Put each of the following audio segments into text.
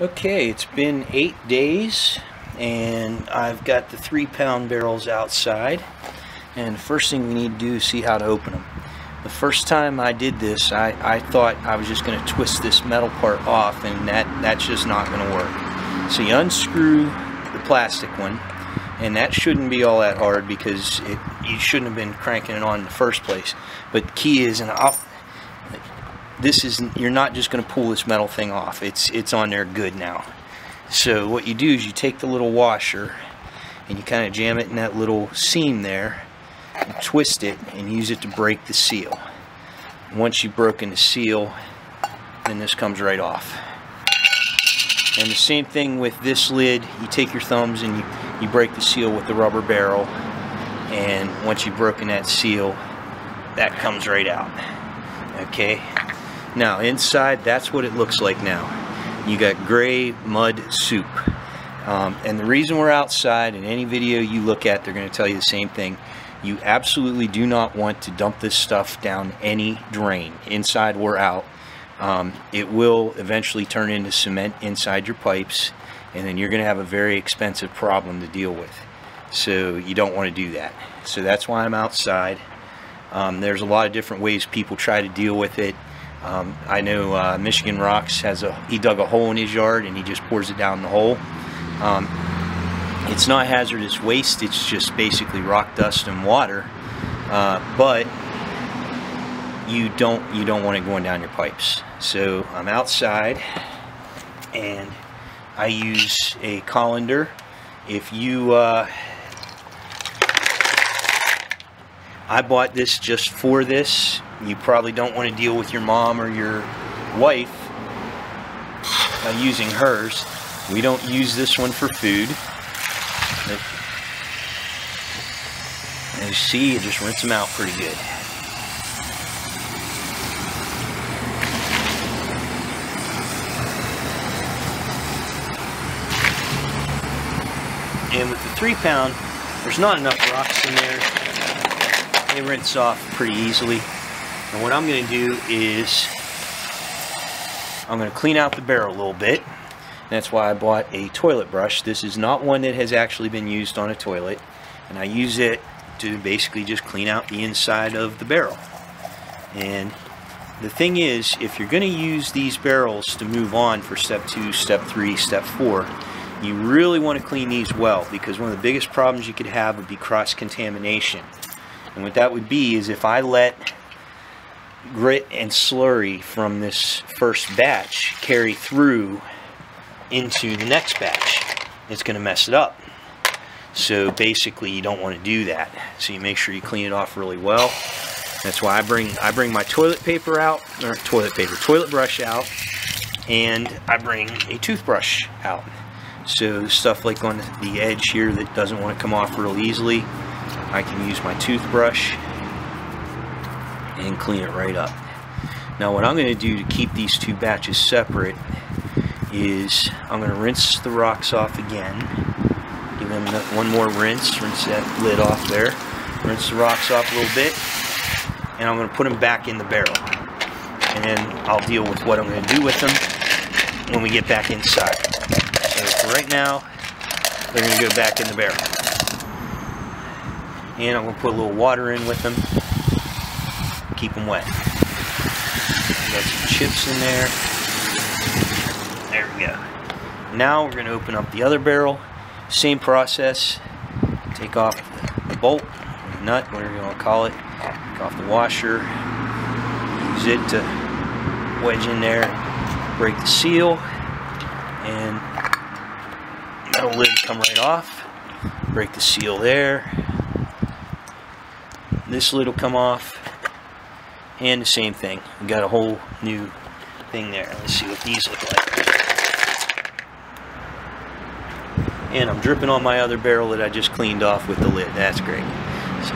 Okay, it's been 8 days and I've got the 3-pound barrels outside, and the first thing we need to do is see how to open them. The first time I did this, I thought I was just going to twist this metal part off, and that's just not going to work. So you unscrew the plastic one, and that shouldn't be all that hard because you shouldn't have been cranking it on in the first place. But the key is, you're not just going to pull this metal thing off. It's on there good now. So what you do is you take the little washer and you kind of jam it in that little seam there, and twist it and use it to break the seal. Once you've broken the seal, then this comes right off. And the same thing with this lid. You take your thumbs and you break the seal with the rubber barrel, and once you've broken that seal, that comes right out. Okay. Now inside, that's what it looks like now. You got gray mud soup. And the reason we're outside, in any video you look at, they're going to tell you the same thing. You absolutely do not want to dump this stuff down any drain, inside or out. It will eventually turn into cement inside your pipes, and then you're going to have a very expensive problem to deal with. So you don't want to do that. So that's why I'm outside. There's a lot of different ways people try to deal with it. I know Michigan Rocks he dug a hole in his yard and he just pours it down the hole. It's not hazardous waste, it's just basically rock dust and water, but you don't want it going down your pipes. So I'm outside and I use a colander. If you I bought this just for this. You probably don't want to deal with your mom or your wife using hers. We don't use this one for food. As you see, it just rinses them out pretty good. And with the 3-pound, there's not enough rocks in there. They rinse off pretty easily. And what I'm going to do is I'm going to clean out the barrel a little bit. That's why I bought a toilet brush. This is not one that has actually been used on a toilet, and I use it to basically just clean out the inside of the barrel. And the thing is, if you're going to use these barrels to move on for step 2, step 3, step 4, you really want to clean these well, because one of the biggest problems you could have would be cross-contamination. And what that would be is if I let grit and slurry from this first batch carry through into the next batch, it's going to mess it up. So basically you don't want to do that. So you make sure you clean it off really well. That's why I bring my toilet paper out, or toilet brush out, and I bring a toothbrush out. So stuff like on the edge here that doesn't want to come off real easily, I can use my toothbrush and clean it right up. Now what I'm going to do to keep these two batches separate is I'm going to rinse the rocks off again. Give them one more rinse. Rinse that lid off there. Rinse the rocks off a little bit, and I'm going to put them back in the barrel. And then I'll deal with what I'm going to do with them when we get back inside. So for right now, they're going to go back in the barrel. And I'm going to put a little water in with them. Keep them wet. Got some chips in there. There we go. Now we're going to open up the other barrel. Same process. Take off the bolt, the nut, whatever you want to call it. Take off the washer. Use it to wedge in there. Break the seal. And the metal lid come right off. Break the seal there. This lid will come off. And the same thing. We got a whole new thing there. Let's see what these look like. And I'm dripping on my other barrel that I just cleaned off with the lid. That's great. So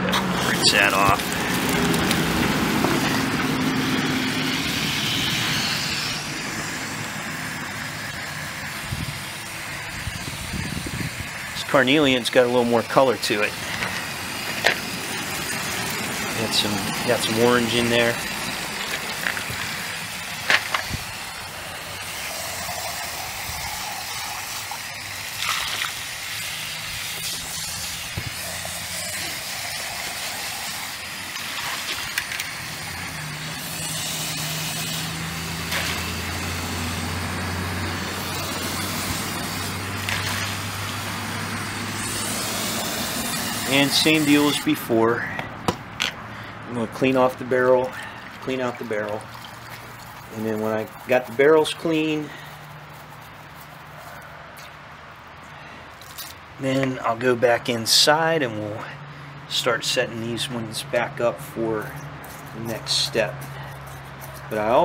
rinse that off. This carnelian's got a little more color to it. Got some orange in there. And same deal as before. I'm going to clean off the barrel, clean out the barrel. And then when I got the barrels clean, then I'll go back inside and we'll start setting these ones back up for the next step. But I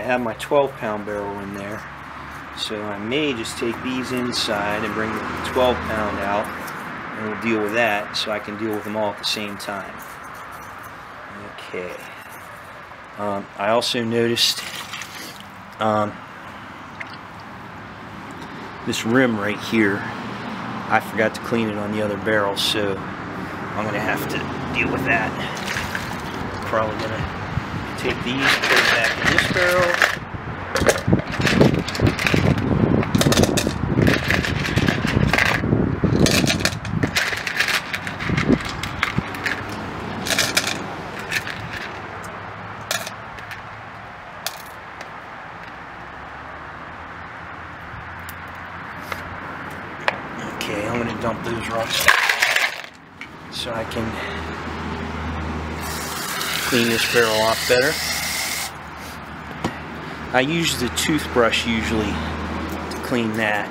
have my 12-pound barrel in there, so I may just take these inside and bring the 12-pound out, and we'll deal with that so I can deal with them all at the same time. Okay. I also noticed this rim right here. I forgot to clean it on the other barrel, so I'm going to have to deal with that. I'm probably going to take these, put it back in this barrel. Okay, I'm going to dump those rocks so I can clean this barrel off better. I use the toothbrush usually to clean that.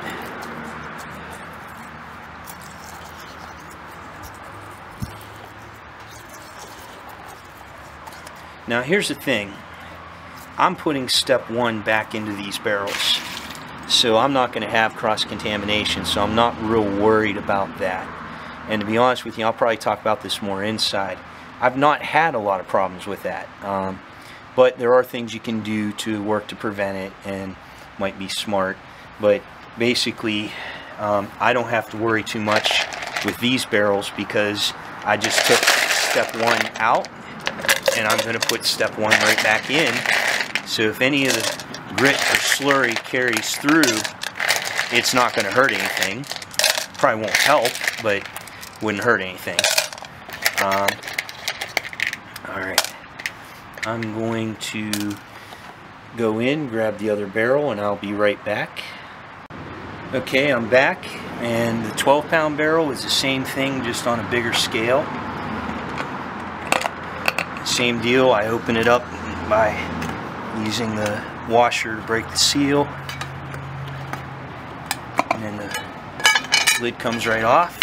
Now here's the thing. I'm putting step one back into these barrels, so I'm not going to have cross-contamination, so I'm not real worried about that. And to be honest with you, I'll probably talk about this more inside. I've not had a lot of problems with that, but there are things you can do to work to prevent it and might be smart. But basically, I don't have to worry too much with these barrels because I just took step one out and I'm going to put step one right back in. So if any of the grit or slurry carries through, it's not going to hurt anything. Probably won't help, but wouldn't hurt anything. Alright, I'm going to go in, grab the other barrel, and I'll be right back. Okay, I'm back, and the 12-pound barrel is the same thing, just on a bigger scale. Same deal, I open it up by using the washer to break the seal, and then the lid comes right off.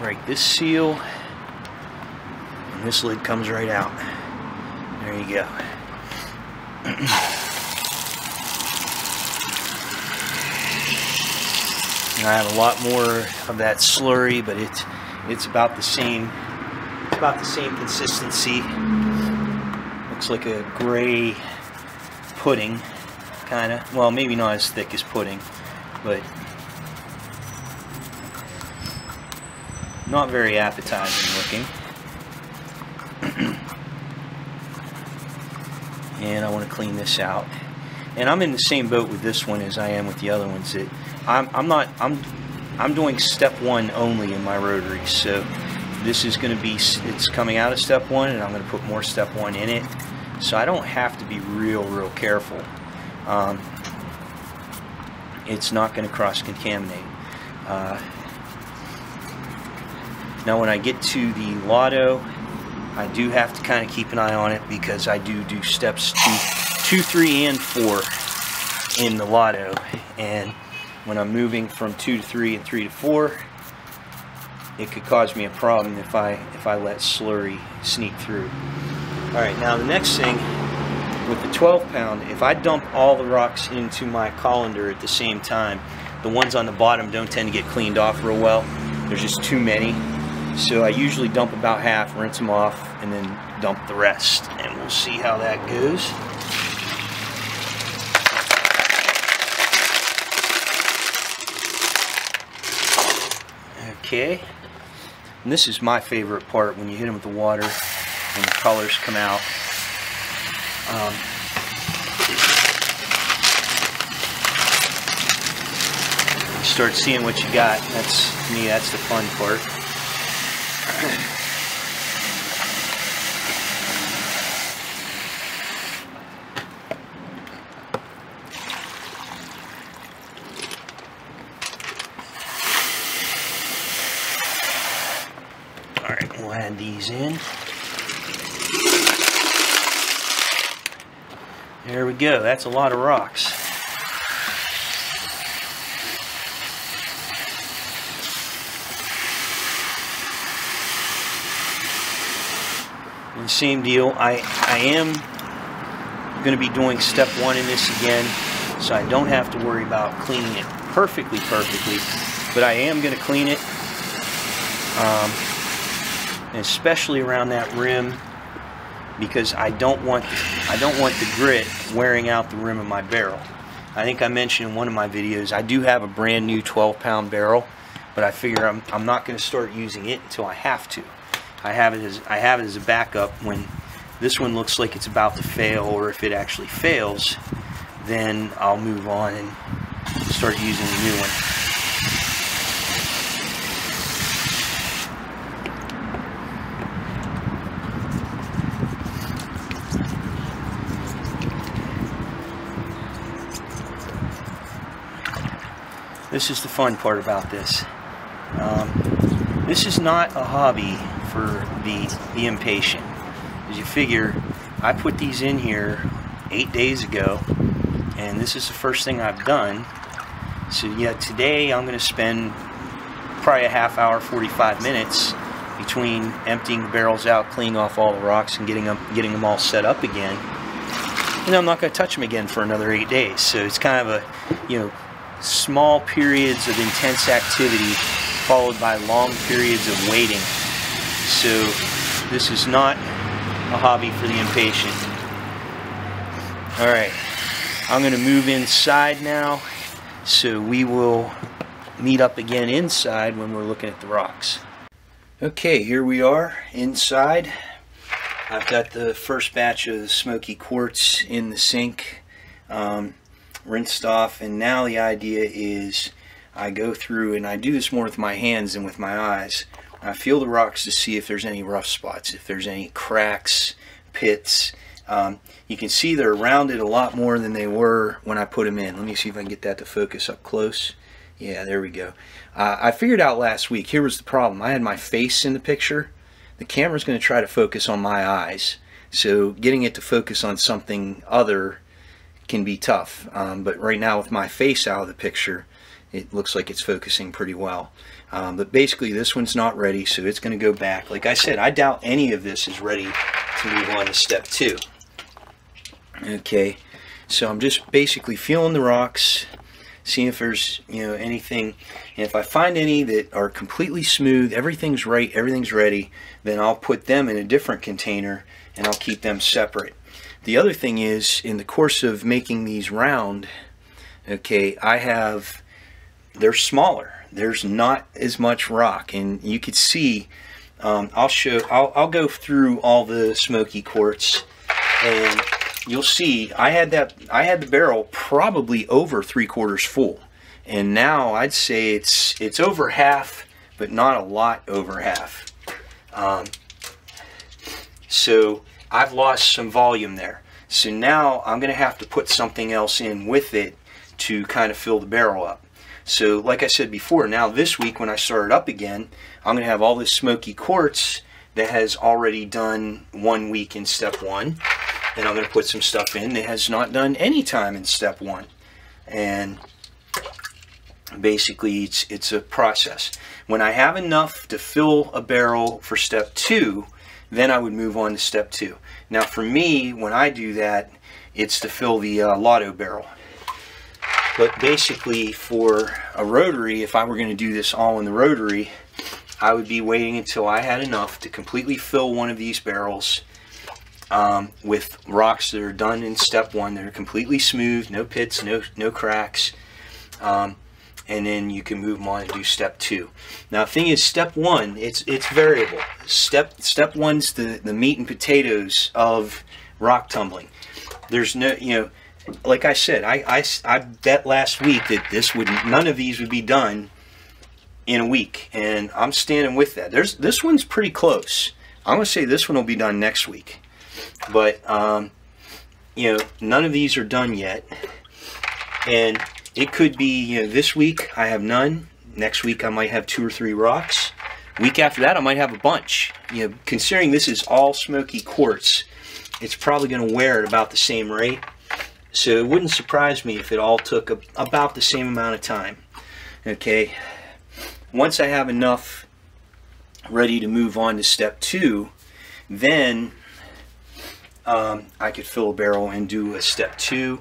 Break this seal. This lid comes right out. There you go. And I have a lot more of that slurry, but it's about the same. It's about the same consistency. Looks like a gray pudding, kind of. Well, maybe not as thick as pudding, but not very appetizing looking. And I want to clean this out. And I'm in the same boat with this one as I am with the other ones. That I'm doing step one only in my rotary. So this is going to be, it's coming out of step one, and I'm going to put more step one in it. So I don't have to be real careful. It's not going to cross-contaminate. Now when I get to the LotO, I do have to kind of keep an eye on it because I do steps 2, 3, and 4 in the LotO. And when I'm moving from 2 to 3 and 3 to 4, it could cause me a problem if I let slurry sneak through. All right, now the next thing with the 12-pound, if I dump all the rocks into my colander at the same time, the ones on the bottom don't tend to get cleaned off real well. There's just too many. So I usually dump about half, rinse them off, and then dump the rest. And we'll see how that goes. Okay. And this is my favorite part, when you hit them with the water and the colors come out. You start seeing what you got. That's, to me, that's the fun part. We'll add these in. There we go. That's a lot of rocks. And same deal. I am going to be doing step one in this again, so I don't have to worry about cleaning it perfectly, but I am going to clean it, especially around that rim, because I don't want the grit wearing out the rim of my barrel. I think I mentioned in one of my videos I do have a brand new 12-pound barrel, but I figure I'm not going to start using it until I have to. I have it as a backup when this one looks like it's about to fail, or if it actually fails, then I'll move on and start using the new one. This is the fun part about this. This is not a hobby for the impatient. As you figure, I put these in here 8 days ago, and this is the first thing I've done. So yeah, today I'm going to spend probably a half hour, 45 minutes between emptying the barrels out, cleaning off all the rocks, and getting them all set up again. And I'm not going to touch them again for another 8 days. So it's kind of a, you know, small periods of intense activity followed by long periods of waiting. So this is not a hobby for the impatient. Alright, I'm going to move inside now, so we will meet up again inside when we're looking at the rocks. Okay, here we are inside. I've got the first batch of smoky quartz in the sink, rinsed off, and now the idea is I go through, and I do this more with my hands than with my eyes. I feel the rocks to see if there's any rough spots, if there's any cracks, pits. You can see they're rounded a lot more than they were when I put them in. Let me see if I can get that to focus up close. Yeah, there we go. I figured out last week, here was the problem. I had my face in the picture. The camera's going to try to focus on my eyes, so getting it to focus on something other can be tough. But right now with my face out of the picture, it looks like it's focusing pretty well. But basically this one's not ready, so it's going to go back. Like I said, I doubt any of this is ready to move on to step two. Okay, so I'm just basically feeling the rocks, seeing if there's, you know, anything. And if I find any that are completely smooth, everything's right, everything's ready, then I'll put them in a different container and I'll keep them separate. The other thing is, in the course of making these round, okay, I have... they're smaller, there's not as much rock, and you could see I'll go through all the smoky quartz, and you'll see I had the barrel probably over 3/4 full, and now I'd say it's over half, but not a lot over half. So I've lost some volume there, so now I'm gonna have to put something else in with it to kind of fill the barrel up. So like I said before, now this week when I start it up again, I'm going to have all this smoky quartz that has already done 1 week in step one. And I'm going to put some stuff in that has not done any time in step one. And basically it's a process. When I have enough to fill a barrel for step two, then I would move on to step two. Now for me, when I do that, it's to fill the LotO barrel. But basically for a rotary, if I were going to do this all in the rotary, I would be waiting until I had enough to completely fill one of these barrels with rocks that are done in step one, that are completely smooth, no pits, no cracks, and then you can move them on and do step two. Now the thing is, step one, it's variable. Step one's the meat and potatoes of rock tumbling. There's no, you know, like I said, I bet last week that none of these would be done in a week, and I'm standing with that. This one's pretty close. I'm going to say this one will be done next week, but you know, none of these are done yet, and it could be, you know, this week I have none. Next week I might have 2 or 3 rocks. Week after that, I might have a bunch. You know, considering this is all smoky quartz, it's probably going to wear at about the same rate. So it wouldn't surprise me if it all took about the same amount of time. Okay, once I have enough ready to move on to step two, then I could fill a barrel and do a step two,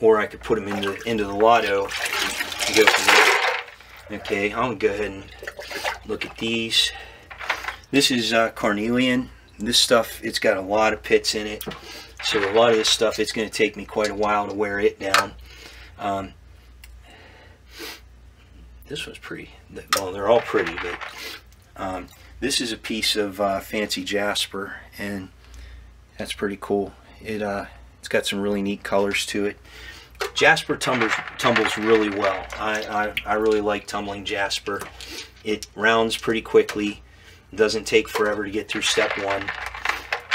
or I could put them into the LotO and go from there. Okay, I'm going to go ahead and look at these. This is carnelian. This stuff, it's got a lot of pits in it. So a lot of this stuff, it's going to take me quite a while to wear it down. This one's pretty. Well, they're all pretty, but this is a piece of fancy jasper, and that's pretty cool. It's got some really neat colors to it. Jasper tumbles really well. I really like tumbling jasper. It rounds pretty quickly. Doesn't take forever to get through step one.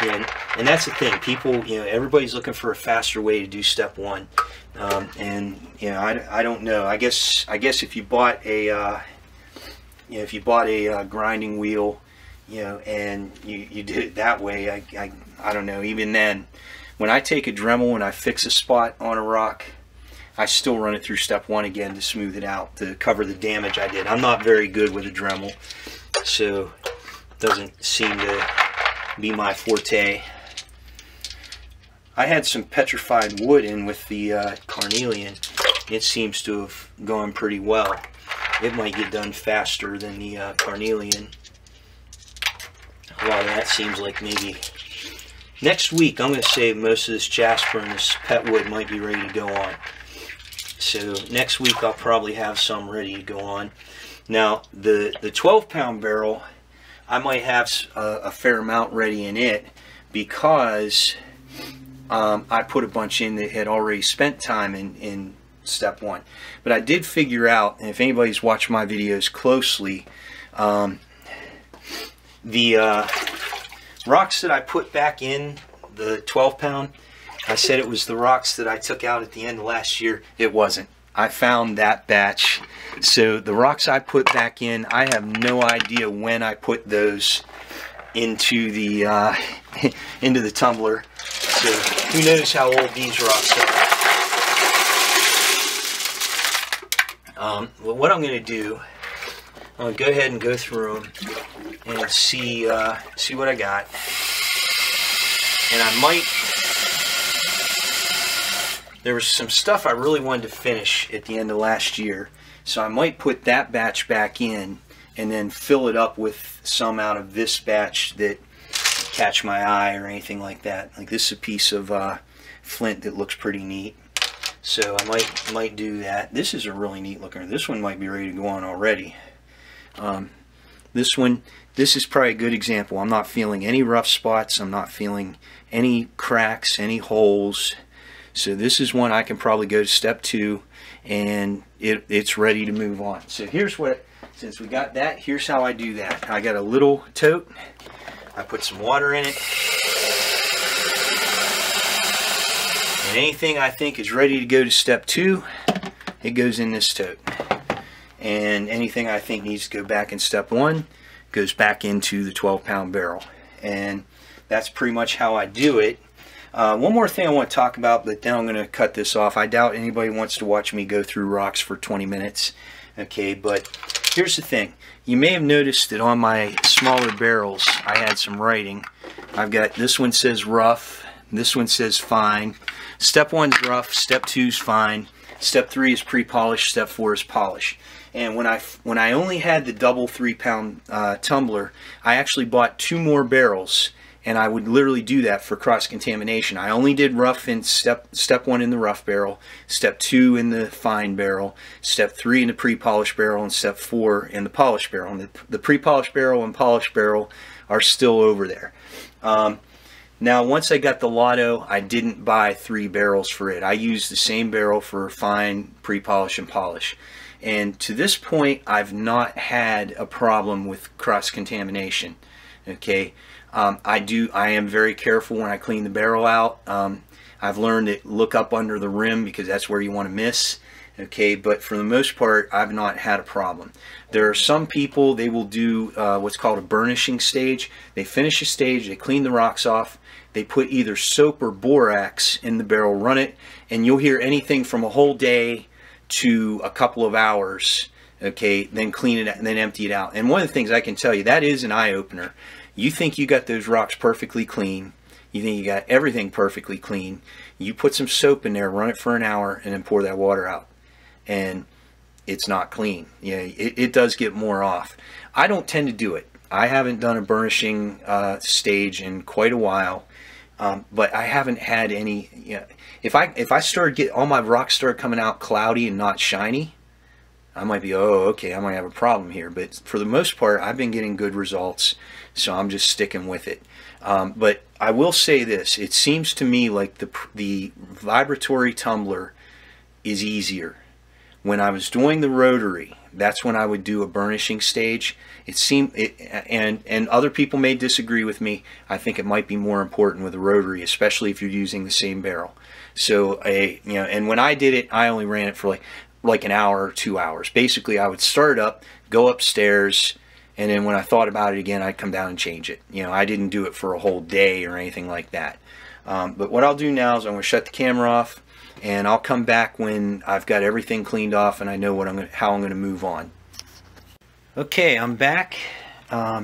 And that's the thing, people, you know, everybody's looking for a faster way to do step one. And you know, I don't know. I guess if you bought a you know, if you bought a grinding wheel, you know, and you did it that way, I don't know. Even then, when I take a Dremel and I fix a spot on a rock, I still run it through step one again to smooth it out, to cover the damage I did. I'm not very good with a Dremel, so it doesn't seem to be my forte. I had some petrified wood in with the carnelian. It seems to have gone pretty well. It might get done faster than the carnelian. A lot of that seems like maybe next week. I'm going to save most of this jasper, and this pet wood might be ready to go on. So next week I'll probably have some ready to go on. Now the 12-pound barrel, I might have a fair amount ready in it, because I put a bunch in that had already spent time in step one. But I did figure out, and if anybody's watched my videos closely, the rocks that I put back in the 12-pound, I said it was the rocks that I took out at the end of last year. It wasn't. I found that batch. So the rocks I put back in, I have no idea when I put those into the tumbler. So who knows how old these rocks are. Well, what I'm going to do, I'm going to go ahead and go through them and see what I got. And I might... There was some stuff I really wanted to finish at the end of last year, so I might put that batch back in and then fill it up with some out of this batch that catch my eye or anything like that. Like this is a piece of flint that looks pretty neat, so I might do that. This is a really neat looker. This one might be ready to go on already. This one, this is probably a good example. I'm not feeling any rough spots. I'm not feeling any cracks, any holes. So this is one I can probably go to step two, and it's ready to move on. So here's what, since we got that, here's how I do that. I got a little tote. I put some water in it. And anything I think is ready to go to step two, it goes in this tote. And anything I think needs to go back in step one, goes back into the 12-pound barrel. And that's pretty much how I do it. One more thing I want to talk about, but then I'm going to cut this off. I doubt anybody wants to watch me go through rocks for 20 minutes. Okay, but here's the thing. You may have noticed that on my smaller barrels, I had some writing. I've got, this one says rough, this one says fine. Step one's rough, step two's fine, step three is pre-polished, step four is polished. And when I only had the double 3-pound tumbler, I actually bought 2 more barrels. And I would literally do that for cross-contamination. I only did rough in step one in the rough barrel, step two in the fine barrel, step three in the pre-polished barrel, and step four in the polished barrel. And the pre-polished barrel and polished barrel are still over there. Now, once I got the LotO, I didn't buy 3 barrels for it. I used the same barrel for fine, pre-polish, and polish. And to this point, I've not had a problem with cross-contamination. Okay. I am very careful when I clean the barrel out. I've learned to look up under the rim because that's where you want to miss. Okay, but for the most part, I've not had a problem. There are some people, they will do what's called a burnishing stage. They finish a stage, they clean the rocks off, they put either soap or borax in the barrel, run it, and you'll hear anything from a whole day to a couple of hours, okay, then clean it and then empty it out. And one of the things I can tell you, that is an eye-opener. You think you got those rocks perfectly clean. You think you got everything perfectly clean. You put some soap in there, run it for an hour, and then pour that water out. And it's not clean. Yeah, it does get more off. I don't tend to do it. I haven't done a burnishing stage in quite a while, but I haven't had any. You know, if I started getting all my rocks started coming out cloudy and not shiny, I might be, oh, okay, I might have a problem here. But for the most part, I've been getting good results, so I'm just sticking with it. But I will say this: it seems to me like the vibratory tumbler is easier. When I was doing the rotary, that's when I would do a burnishing stage. It seemed, and other people may disagree with me. I think it might be more important with a rotary, especially if you're using the same barrel. So, and when I did it, I only ran it for like an hour or 2 hours. Basically, I would start up, go upstairs, and then when I thought about it again, I'd come down and change it. You know, I didn't do it for a whole day or anything like that. But what I'll do now is I'm going to shut the camera off. And I'll come back when I've got everything cleaned off and I know what how I'm going to move on. Okay, I'm back. I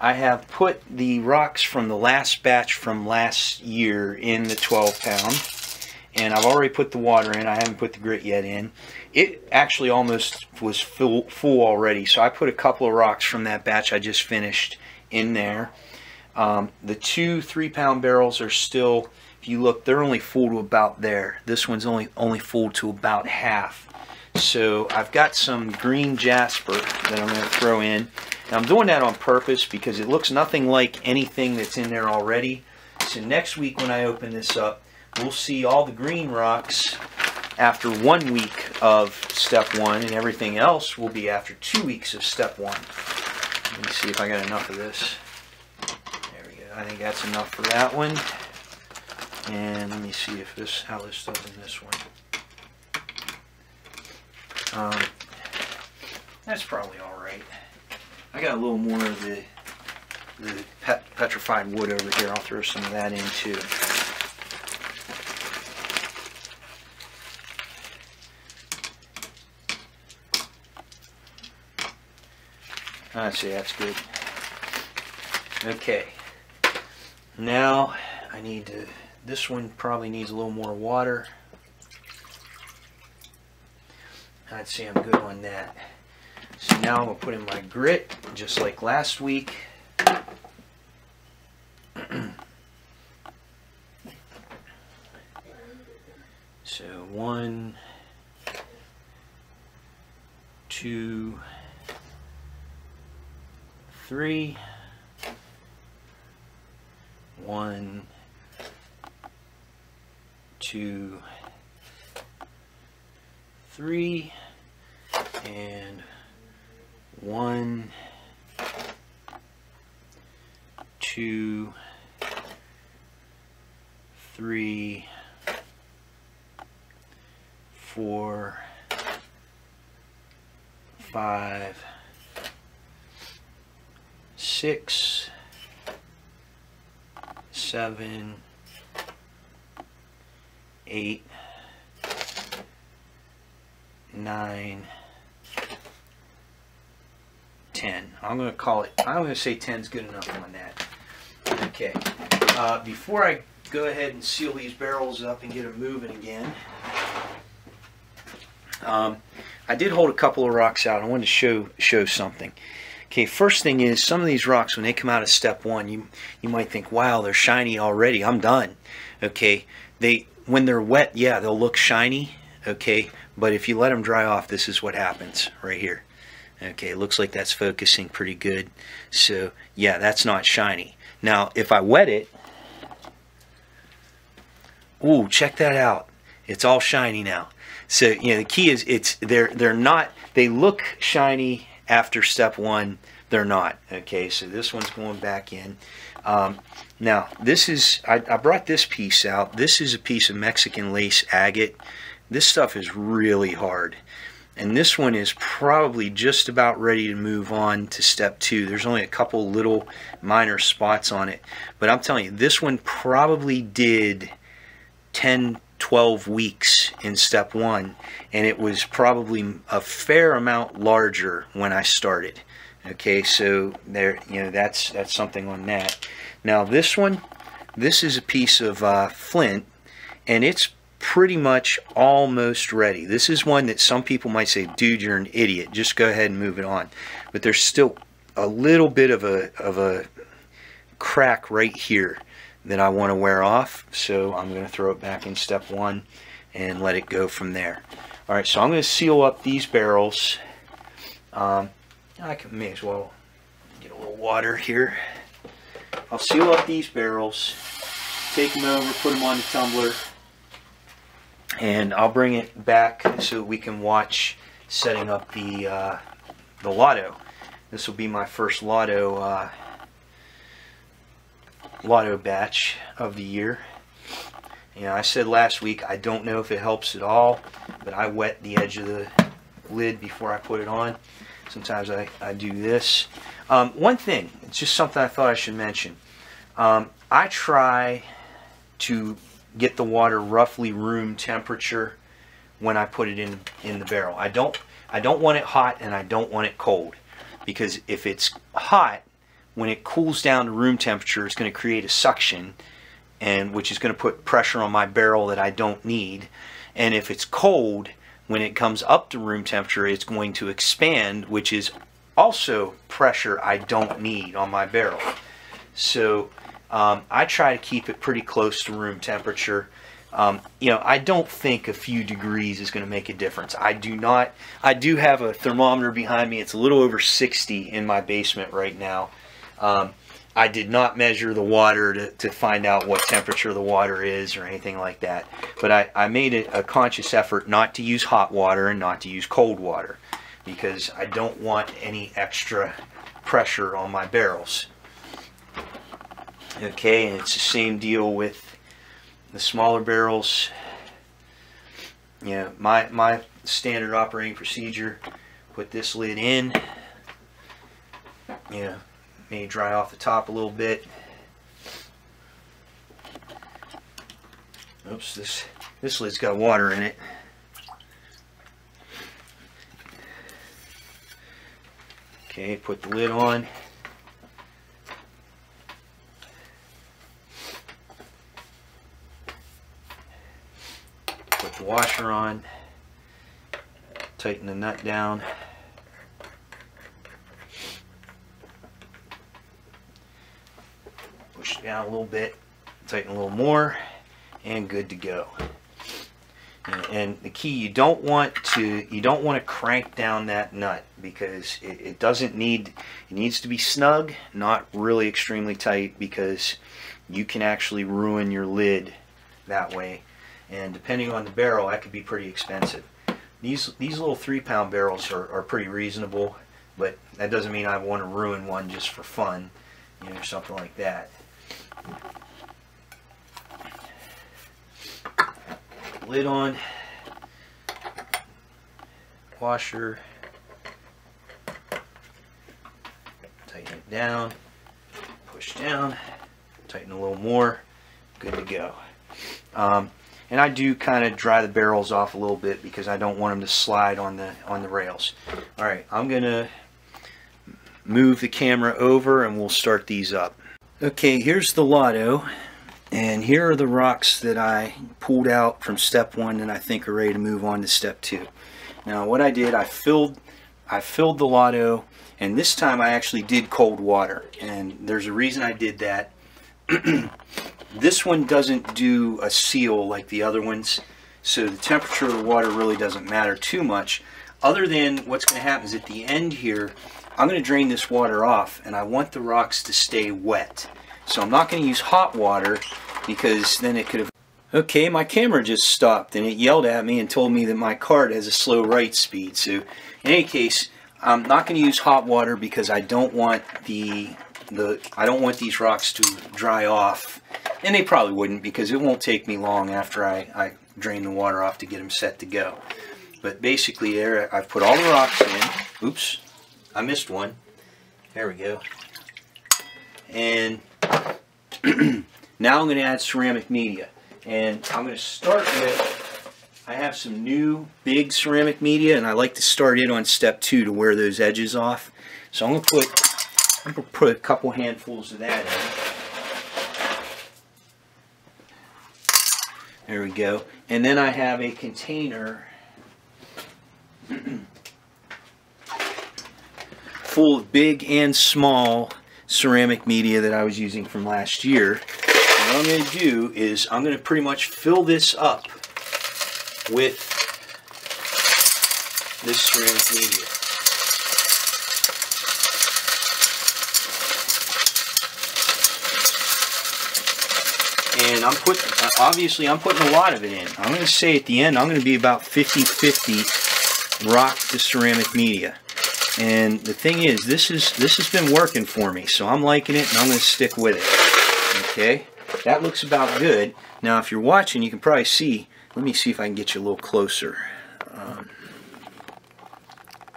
have put the rocks from the last batch from last year in the 12-pound. And I've already put the water in. I haven't put the grit yet in. It actually almost was full already. So I put a couple of rocks from that batch I just finished in there. The two 3-pound barrels are still... If you look, they're only full to about there. This one's only full to about half. So I've got some green jasper that I'm going to throw in. Now I'm doing that on purpose because it looks nothing like anything that's in there already. So next week when I open this up, we'll see all the green rocks after 1 week of step one, and everything else will be after 2 weeks of step one. Let me see if I got enough of this. There we go. I think that's enough for that one. And let me see if how this does in this one. That's probably all right. I got a little more of the petrified wood over here. I'll throw some of that in too. I see, that's good. Okay. Now I need to. This one probably needs a little more water. I'd say I'm good on that. So now I'm going to put in my grit, just like last week. So 1, 2, 3. 1, 2, 3, and 1, 2, 3, 4, 5, 6, 7, 8, 9, 10. I'm going to call it, I'm going to say 10 is good enough on that. Okay, before I go ahead and seal these barrels up and get them moving again, I did hold a couple of rocks out. I wanted to show something. Okay, first thing is, some of these rocks, when they come out of step one, you might think, wow, they're shiny already, I'm done. Okay, when they're wet, yeah, they'll look shiny, okay, but if you let them dry off, this is what happens right here. Okay, it looks like that's focusing pretty good. So, yeah, that's not shiny. Now, if I wet it, ooh, check that out. It's all shiny now. So, you know, the key is they look shiny after step one, they're not. Okay, so this one's going back in. Now, this is, I brought this piece out. This is a piece of Mexican lace agate. This stuff is really hard. And this one is probably just about ready to move on to step two. There's only a couple little minor spots on it. But I'm telling you, this one probably did 10, 12 weeks in step one. And it was probably a fair amount larger when I started. Okay, so there, you know, that's something on that. Now this one, this is a piece of flint, and it's pretty much almost ready. This is one that some people might say, dude, you're an idiot, just go ahead and move it on. But there's still a little bit of a crack right here that I want to wear off, so I'm going to throw it back in step one and let it go from there. All right, so I'm going to seal up these barrels. May as well get a little water here. I'll seal up these barrels, take them over, put them on the tumbler, and I'll bring it back so we can watch setting up the LotO. This will be my first LotO batch of the year. You know, I said last week, I don't know if it helps at all, but I wet the edge of the lid before I put it on. Sometimes I do this. One thing, it's just something I thought I should mention. I try to get the water roughly room temperature when I put it in the barrel. I don't want it hot and I don't want it cold, because if it's hot, when it cools down to room temperature, it's going to create a suction, and which is going to put pressure on my barrel that I don't need. And if it's cold, when it comes up to room temperature, it's going to expand, which is also pressure I don't need on my barrel. So I try to keep it pretty close to room temperature. You know, I don't think a few degrees is going to make a difference. I do have a thermometer behind me. It's a little over 60 in my basement right now. I did not measure the water to find out what temperature the water is or anything like that. But I made a conscious effort not to use hot water and not to use cold water, because I don't want any extra pressure on my barrels. Okay, and it's the same deal with the smaller barrels. You know, my standard operating procedure, put this lid in, you know, may dry off the top a little bit. Oops, this lid's got water in it. Okay, put the lid on. Put the washer on. Tighten the nut down. Push it down a little bit, tighten a little more, and good to go. And the key, you don't want to crank down that nut, because it doesn't need, it needs to be snug, not really extremely tight, because you can actually ruin your lid that way. And depending on the barrel, that could be pretty expensive. These little 3-pound barrels are pretty reasonable, but that doesn't mean I want to ruin one just for fun, you know, or something like that. Lid on, washer, tighten it down, push down, tighten a little more, good to go. And I do kind of dry the barrels off a little bit, because I don't want them to slide on the rails. All right, I'm gonna move the camera over and we'll start these up. Okay, here's the LotO, and here are the rocks that I pulled out from step one and I think are ready to move on to step two. Now what I did, I filled the LotO, and this time I actually did cold water, and there's a reason I did that. This one doesn't do a seal like the other ones, so the temperature of the water really doesn't matter too much, other than what's going to happen is at the end here, I'm going to drain this water off, and I want the rocks to stay wet. So I'm not going to use hot water, because then it could have... Okay, my camera just stopped, and it yelled at me and told me that my card has a slow write speed. So in any case, I'm not going to use hot water, because I don't want the I don't want these rocks to dry off, and they probably wouldn't, because it won't take me long after I drain the water off to get them set to go. But basically there, I've put all the rocks in. Oops, I missed one. There we go. And now I'm going to add ceramic media. And I'm going to start with, I have some new big ceramic media, and I like to start in on step 2 to wear those edges off. So I'm going to put a couple handfuls of that in. There we go. And then I have a container full of big and small ceramic media that I was using from last year. What I'm going to do is I'm going to pretty much fill this up with this ceramic media. And obviously I'm putting a lot of it in. I'm going to say at the end I'm going to be about 50-50 rock to ceramic media. And the thing is, this has been working for me, so I'm liking it, and I'm going to stick with it. Okay, that looks about good. Now, if you're watching, you can probably see. Let me see if I can get you a little closer.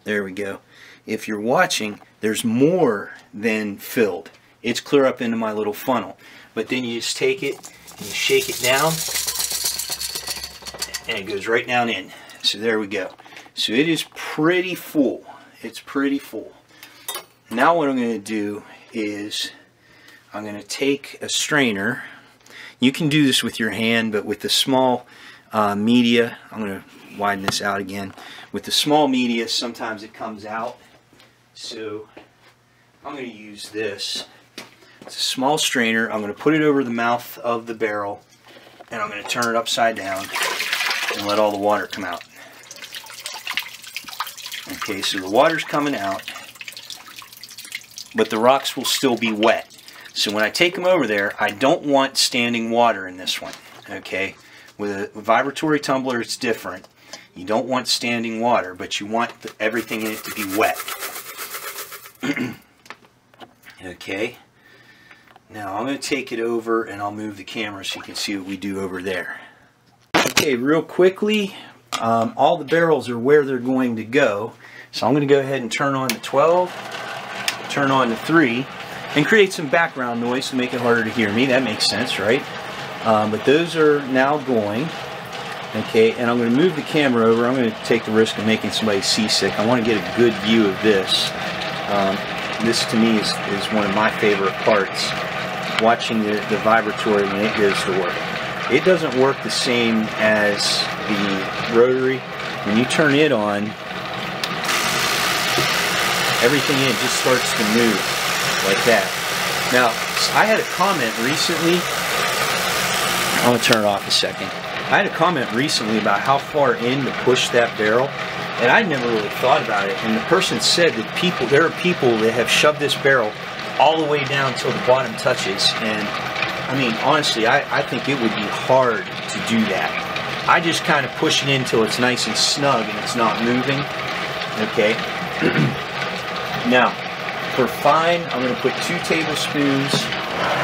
There we go. If you're watching, there's more than filled. It's clear up into my little funnel. But then you just take it and you shake it down, and it goes right down in. So there we go. So it is pretty full. It's pretty full. Now what I'm going to do is I'm going to take a strainer. You can do this with your hand, but with the small media, I'm going to widen this out again. With the small media, sometimes it comes out. So I'm going to use this. It's a small strainer. I'm going to put it over the mouth of the barrel, and I'm going to turn it upside down and let all the water come out. Okay, so the water's coming out, but the rocks will still be wet. So when I take them over there, I don't want standing water in this one. Okay, with a vibratory tumbler, it's different. You don't want standing water, but you want everything in it to be wet. Okay, now I'm going to take it over, and I'll move the camera so you can see what we do over there. Okay, real quickly. All the barrels are where they're going to go, so I'm going to go ahead and turn on the 12, turn on the 3, and create some background noise to make it harder to hear me. That makes sense, right? But those are now going. Okay, and I'm going to move the camera over. I'm going to take the risk of making somebody seasick. I want to get a good view of this. This to me is one of my favorite parts, watching the vibratory when it goes to work. It doesn't work the same as the rotary. When you turn it on, everything in just starts to move like that. Now, I had a comment recently. I'm going to turn it off a second. I had a comment recently about how far in to push that barrel, and I'd never really thought about it. And the person said that there are people that have shoved this barrel all the way down till the bottom touches, and I mean, honestly, I think it would be hard to do that. I just kind of push it in till it's nice and snug and it's not moving. Okay. Now, for fine, I'm going to put 2 tablespoons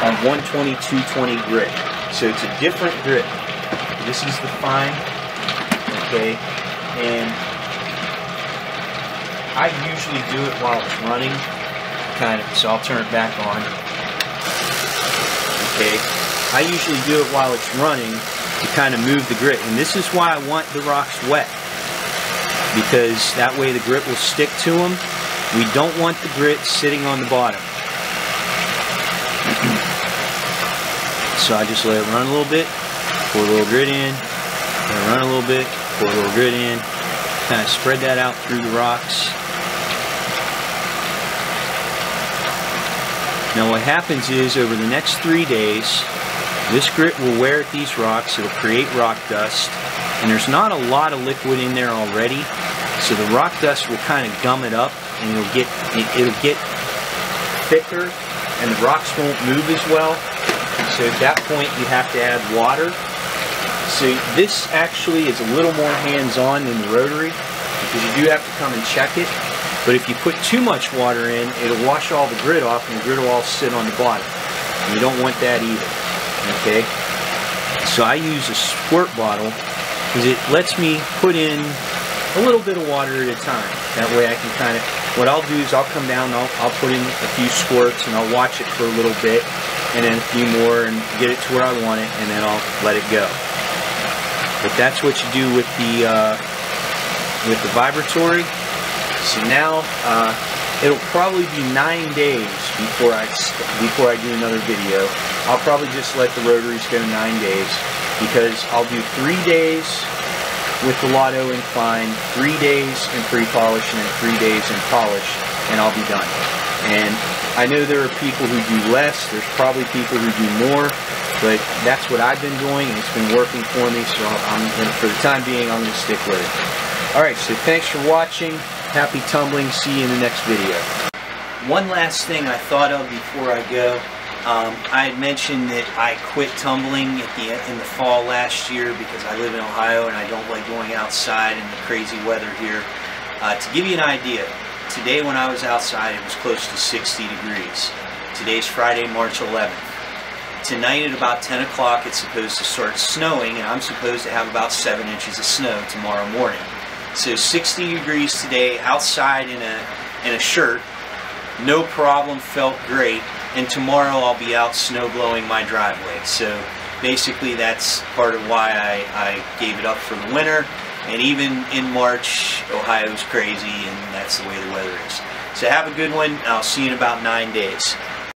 on 120, 220 grit. So it's a different grit. This is the fine. Okay. And I usually do it while it's running, kind of. So I'll turn it back on. Okay. I usually do it while it's running to kind of move the grit, and this is why I want the rocks wet, because that way the grit will stick to them. We don't want the grit sitting on the bottom. So I just let it run a little bit, pour a little grit in, and run a little bit, pour a little grit in, kind of spread that out through the rocks. Now what happens is, over the next 3 days, this grit will wear at these rocks. It'll create rock dust, and there's not a lot of liquid in there already, so the rock dust will kind of gum it up, and it'll get thicker, and the rocks won't move as well. So at that point, you have to add water. So this actually is a little more hands-on than the rotary, because you do have to come and check it. But if you put too much water in, it'll wash all the grit off and the grit will all sit on the bottom. And you don't want that either, okay? So I use a squirt bottle because it lets me put in a little bit of water at a time. That way I can kind of, what I'll do is I'll come down and I'll put in a few squirts and I'll watch it for a little bit and then a few more and get it to where I want it, and then I'll let it go. But that's what you do with the vibratory. So now it'll probably be 9 days before I do another video. I'll probably just let the rotaries go 9 days, because I'll do 3 days with the LotO incline, 3 days in pre-polish, and then 3 days in polish, and I'll be done. And I know there are people who do less, there's probably people who do more, but that's what I've been doing, and it's been working for me, so for the time being, I'm going to stick with it. Alright, so thanks for watching. Happy tumbling. See you in the next video. One last thing I thought of before I go. I had mentioned that I quit tumbling in the fall last year because I live in Ohio and I don't like going outside in the crazy weather here. To give you an idea, today when I was outside it was close to 60 degrees. Today's Friday, March 11th. Tonight at about 10 o'clock it's supposed to start snowing, and I'm supposed to have about 7 inches of snow tomorrow morning. So 60 degrees today, outside in a shirt, no problem, felt great, and tomorrow I'll be out snow blowing my driveway. So basically that's part of why I gave it up for the winter, and even in March, Ohio's crazy and that's the way the weather is. So have a good one, I'll see you in about 9 days.